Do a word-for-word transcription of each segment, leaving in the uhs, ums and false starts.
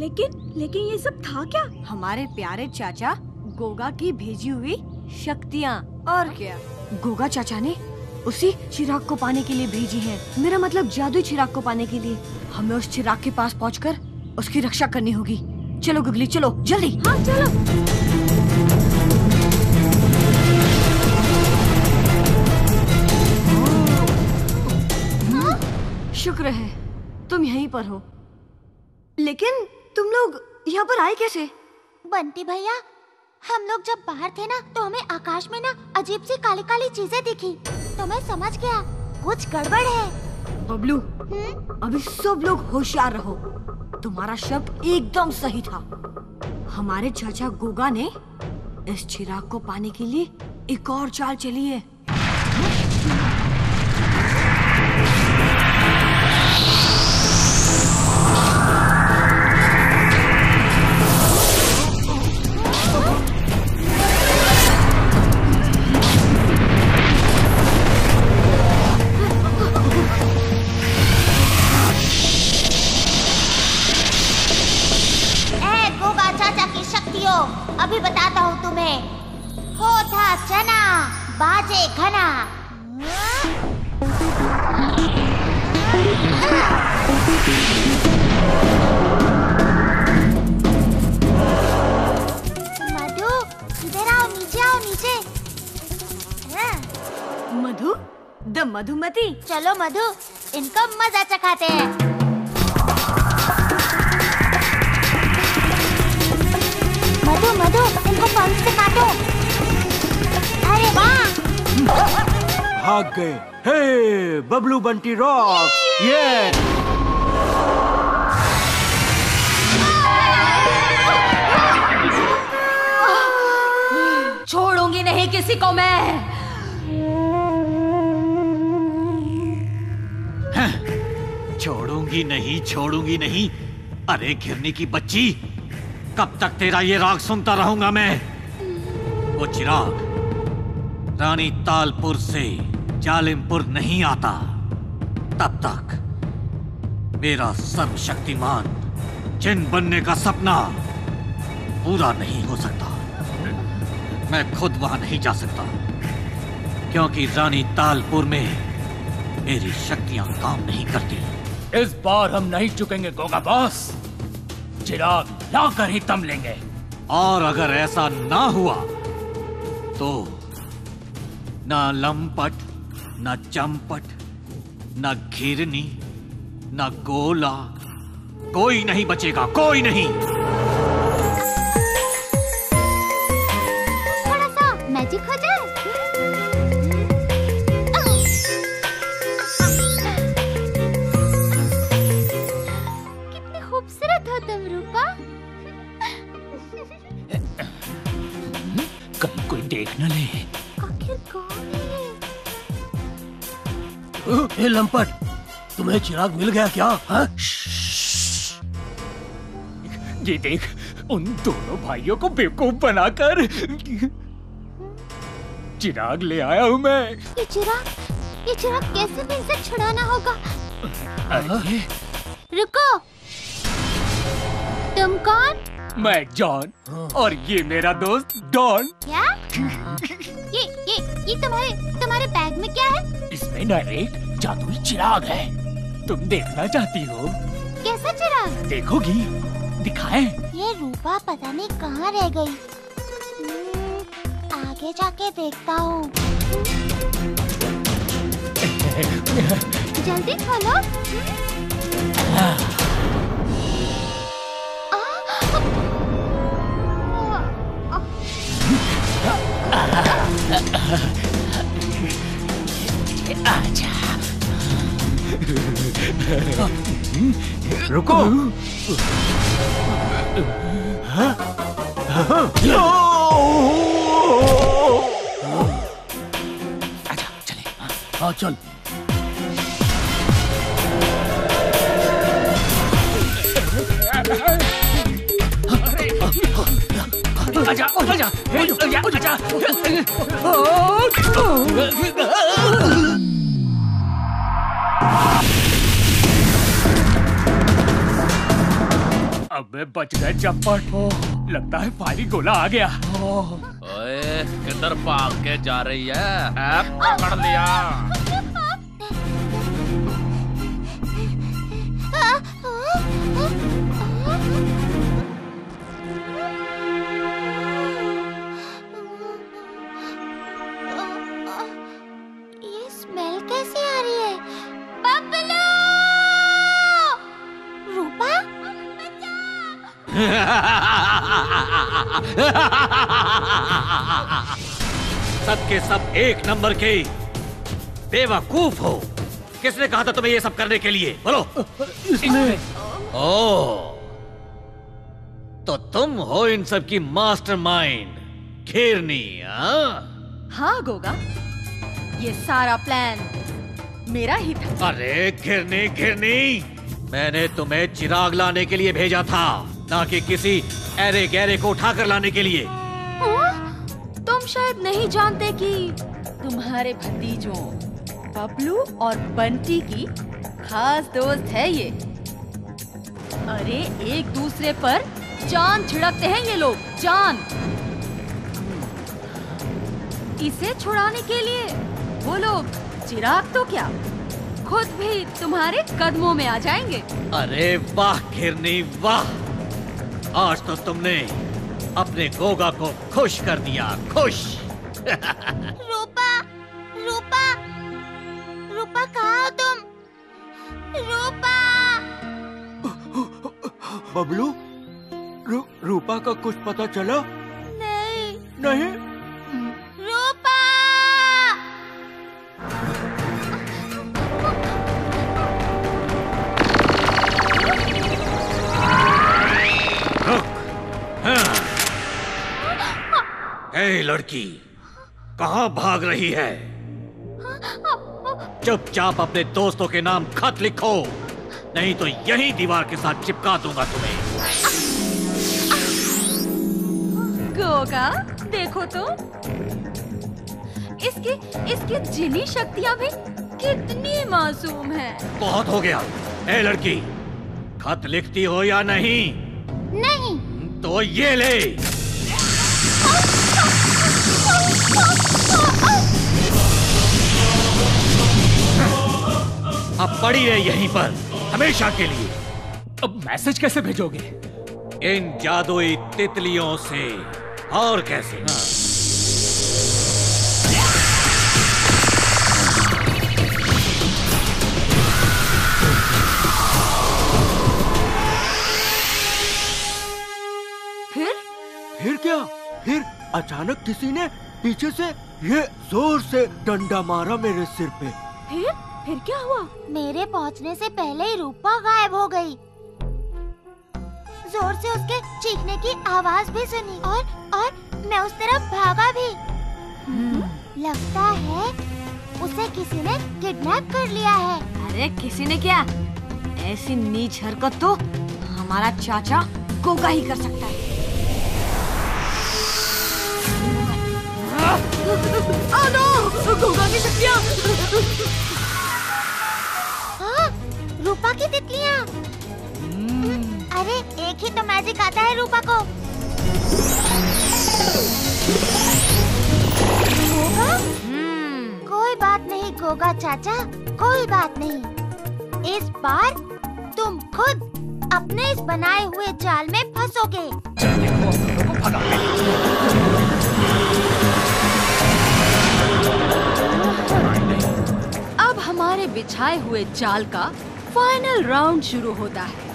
लेकिन लेकिन ये सब था क्या? हमारे प्यारे चाचा गोगा की भेजी हुई शक्तियाँ। और क्या? गोगा चाचा ने उसी चिराग को पाने के लिए भेजी है, मेरा मतलब जादुई चिराग को पाने के लिए। हमें उस चिराग के पास पहुंचकर उसकी रक्षा करनी होगी। चलो गुगली, चलो जल्दी। हाँ चलो। शुक्र है तुम यहीं पर हो। लेकिन तुम लोग यहाँ पर आए कैसे? बंटी भैया, हम लोग जब बाहर थे ना तो हमें आकाश में ना अजीब सी काली काली चीजें दिखी, तो मैं समझ गया कुछ गड़बड़ है। बबलू, अभी सब लोग होशियार रहो। तुम्हारा शब्द एकदम सही था। हमारे चाचा गोगा ने इस चिराग को पाने के लिए एक और चाल चली है। अभी बताता हूँ तुम्हें। हो था चना बाजे घना। मधु इधर आओ, नीचे आओ, नीचे। मधु द मधुमती। चलो मधु, इनका मजा चखाते हैं। मधु मधु, इनको पंख से काटो। अरे वाह, भाग गए। हे बबलू बंटी रॉक। ये छोड़ूंगी नहीं किसी को मैं। हाँ, छोड़ूंगी नहीं, छोड़ूंगी नहीं। अरे घिरनी की बच्ची, कब तक तेरा ये राग सुनता रहूंगा मैं? वो चिराग रानी तालपुर से जालिमपुर नहीं आता, तब तक मेरा सर्वशक्तिमान जिन बनने का सपना पूरा नहीं हो सकता। मैं खुद वहां नहीं जा सकता क्योंकि रानी तालपुर में मेरी शक्तियां काम नहीं करती। इस बार हम नहीं चुकेंगे गोगा बॉस, चिराग लाकर ही तम लेंगे। और अगर ऐसा ना हुआ तो ना लंपट, ना चंपट, ना घिरनी, ना गोला, कोई नहीं बचेगा, कोई नहीं। थोड़ा सा मैजिक हो जाए। कहीं कोई देख न ले। आखिर कौन है? हे लंपट, तुम्हें चिराग मिल गया क्या? हा? ये देख, उन दोनों भाइयों को बेवकूफ बनाकर चिराग ले आया हूँ मैं। ये चिराग, ये चिराग कैसे भी इनसे छुड़ाना होगा। अरे रुको, तुम कौन? मैं जॉन। हाँ। और ये मेरा दोस्त डॉन। क्या? ये ये ये तुम्हारे तुम्हारे बैग में क्या है? इसमें ना एक जादुई चिराग है। तुम देखना चाहती हो? कैसा चिराग? देखोगी? दिखाएं? ये रूपा पता नहीं कहाँ रह गई। आगे जाके देखता हूँ। जल्दी खोलो। हाँ। आजा। रुको। आजा चले। हाँ चल। आजा आजा आजा आजा। अब मैं बच गए चप्पट। लगता है फायरी गोला आ गया। ओए किधर भाग के जा रही है? ऐप पकड़ लिया। ये स्मेल कैसे आ रही है? बबलू! रूपा? सब के सब एक नंबर के बेवकूफ हो। किसने कहा था तुम्हें ये सब करने के लिए? बोलो। इसने। ओ, तो तुम हो इन सब की मास्टरमाइंड खिरनी। हाँ गोगा, ये सारा प्लान मेरा ही था। अरे खिरनी खिरनी, मैंने तुम्हें चिराग लाने के लिए भेजा था, ना कि किसी अरे गहरे को उठा कर लाने के लिए। हाँ? तुम शायद नहीं जानते कि तुम्हारे भतीजों बबलू और बंटी की खास दोस्त है ये। अरे एक दूसरे पर जान छिड़कते हैं ये लोग, जान। इसे छुड़ाने के लिए वो लोग चिराग तो क्या, खुद भी तुम्हारे कदमों में आ जाएंगे। अरे वाह खिरनी वाह, आज तो तुमने अपने गोगा को खुश कर दिया, खुश। रूपा, रूपा, रूपा कहाँ हो तुम? रूपा! बबलू, रू, रूपा का कुछ पता चला? नहीं नहीं। रूपा! ए लड़की, कहाँ भाग रही है? चुपचाप अपने दोस्तों के नाम खत लिखो, नहीं तो यही दीवार के साथ चिपका दूंगा तुम्हें। गोगा, देखो तो, इसकी इसकी जिनी शक्तियाँ भी कितनी मासूम हैं। बहुत हो गया। ए लड़की, खत लिखती हो या नहीं? नहीं। तो ये ले। अब पड़ी रहे यहीं पर हमेशा के लिए। अब मैसेज कैसे भेजोगे? इन जादुई तितलियों से। और कैसे? फिर फिर क्या? फिर अचानक किसी ने पीछे से ये जोर से डंडा मारा मेरे सिर पे। फिर फिर क्या हुआ? मेरे पहुंचने से पहले ही रूपा गायब हो गई। जोर से उसके चीखने की आवाज भी सुनी और और मैं उस तरफ भागा भी। लगता है उसे किसी ने किडनैप कर लिया है। अरे किसी ने क्या? ऐसी नीच हरकत तो हमारा चाचा गोगा ही कर सकता है। गोगा की शक्तियाँ। रूपा की तितलियाँ। hmm. अरे एक ही तो मैजिक आता है रूपा को। गोगा? hmm. कोई बात नहीं गोगा चाचा, कोई बात नहीं। इस बार तुम खुद अपने इस बनाए हुए जाल में फंसोगे। अब हमारे बिछाए हुए जाल का फाइनल राउंड शुरू होता है।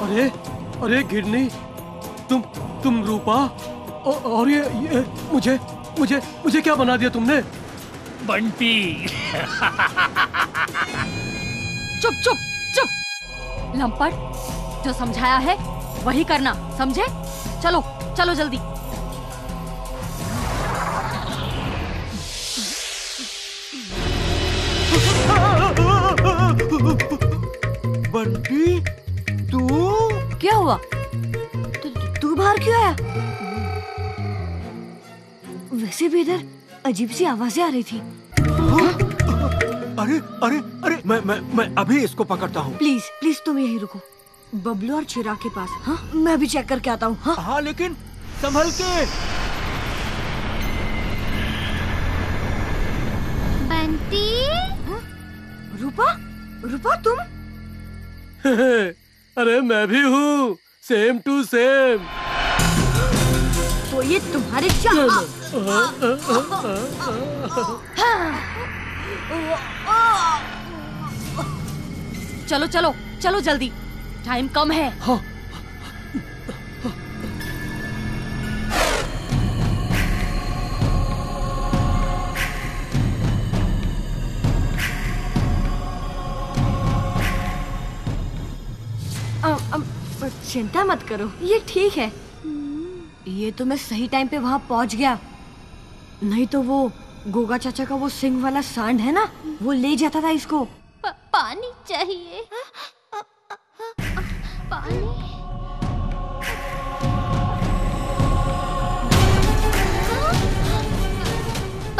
अरे अरे गिरनी, तुम तुम रूपा औ, और ये, ये मुझे मुझे मुझे क्या बना दिया तुमने? बंटी। चुप चुप चुप लंपट, जो समझाया है वही करना, समझे? चलो चलो जल्दी। बंटी तू? क्या हुआ? तू तू बाहर क्यों आया? वैसे भी इधर अजीब सी आवाजें आ रही थी। अरे अरे अरे मैं मैं मैं अभी इसको पकड़ता हूँ। प्लीज प्लीज तुम यहीं रुको, बबलू और चिराग के पास। हाँ मैं भी चेक करके आता हूँ। हाँ हाँ लेकिन संभल के। बंटी, रूपा, रूपा तुम? अरे मैं भी हूँ, सेम टू सेम। तो ये तुम्हारे चाह। चलो चलो चलो जल्दी, टाइम कम है। हाँ। चिंता मत करो, ये ठीक है। ये तो मैं सही टाइम पे वहाँ पहुँच गया, नहीं तो वो गोगा चाचा का वो सिंह वाला सांड है ना, वो ले जाता था इसको। प, पानी चाहिए, पानी।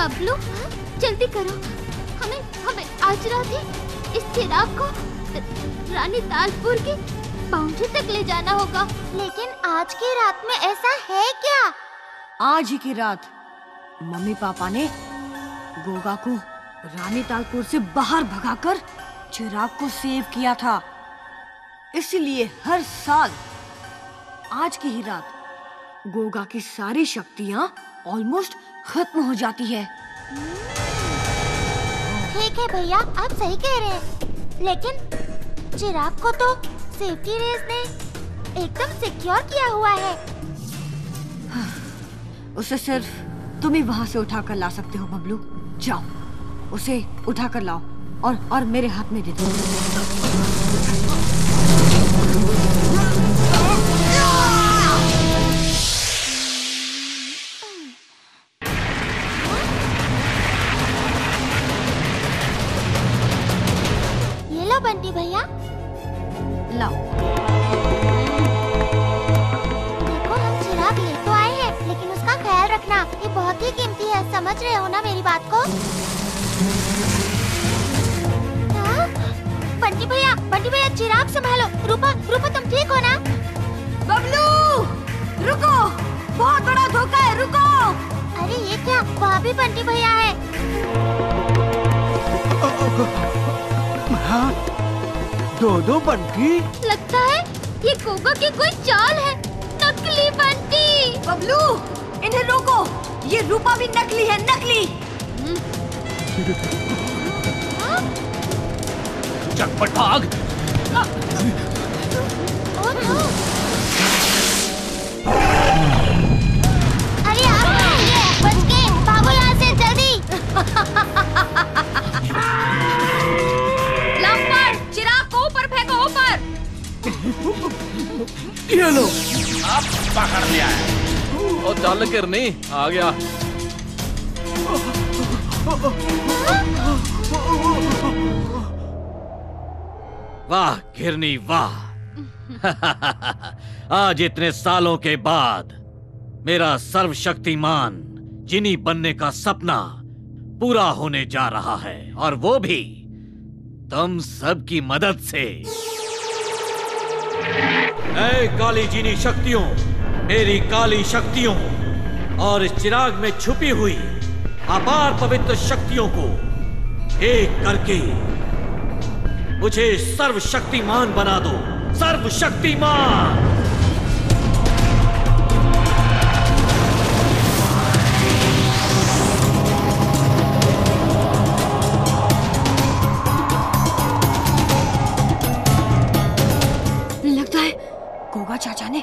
बबलू जल्दी करो, हमें हमें आज रात ही इस चिराग को रानीतालपुर की बाउंड्री तक ले जाना होगा। लेकिन आज की रात में ऐसा है क्या? आज ही की रात मम्मी पापा ने गोगा को रानीतालपुर से बाहर भगाकर चिराग को सेव किया था, इसलिए हर साल आज की ही रात गोगा की सारी शक्तियां ऑलमोस्ट खत्म हो जाती है। ठीक है भैया, आप सही कह रहे हैं, लेकिन चिराग को तो सेफ्टी रेस ने एकदम सिक्योर किया हुआ है। उसे सिर्फ तुम ही वहाँ से उठा कर ला सकते हो बबलू। जाओ उसे उठा कर लाओ और और मेरे हाथ में दे दो। ये लो बंटी भैया, लाओ। देखो हम चिराग ले तो आए हैं, लेकिन उसका ख्याल रखना, ये बहुत ही कीमती है, समझ रहे हो ना मेरी बात को? बंटी भैया, बंटी भैया चिराग संभालो। रूपा, रूपा तुम ठीक हो ना? बबलू रुको, बहुत बड़ा धोखा है, रुको। अरे ये क्या, वहाँ भी बंटी भैया है। हाँ? दो दो बंटी, लगता है ये गोगा की कोई चाल है। नकली बंटी। बबलू इन्हें रोको, ये रूपा भी नकली है, नकली। चटपट भाग। अरे आप बच गए, भागो यहाँ से जल्दी। ये लो, आप पकड़ लिया है। और चल गिरनी आ गया। वाह गिरनी वाह। आज इतने सालों के बाद मेरा सर्वशक्तिमान जिनी बनने का सपना पूरा होने जा रहा है, और वो भी तुम सब की मदद से। ऐ काली जीनी शक्तियों, मेरी काली शक्तियों, और इस चिराग में छुपी हुई अपार पवित्र शक्तियों को एक करके मुझे सर्वशक्तिमान बना दो, सर्वशक्तिमान। चाचा ने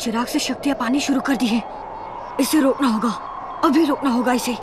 चिराग से शक्तियां पानी शुरू कर दी है, इसे रोकना होगा, अभी रोकना होगा इसे।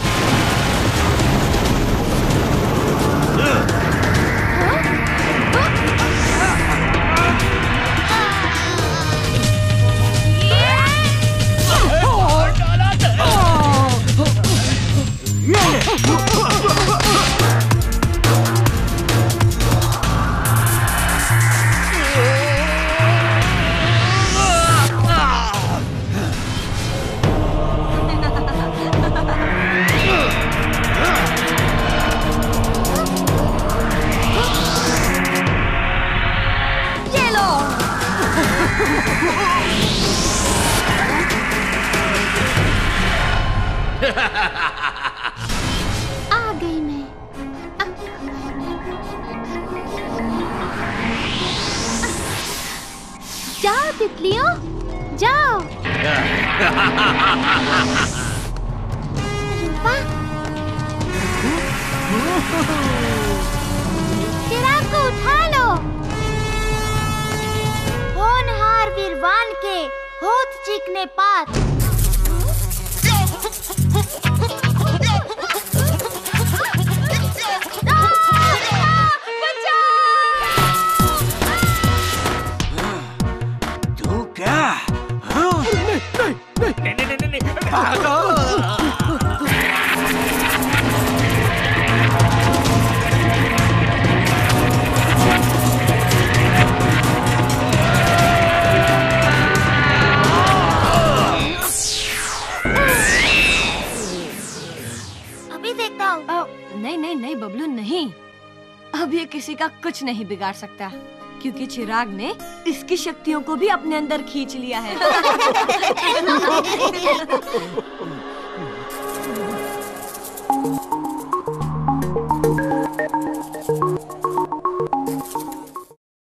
आ गई मैं। जाओ तितलियों, जाओ। रूपा, चिराग को उठा लो। होनहार वीरवान के होठ चीखने पात। बबलू नहीं, अब ये किसी का कुछ नहीं बिगाड़ सकता क्योंकि चिराग ने इसकी शक्तियों को भी अपने अंदर खींच लिया है।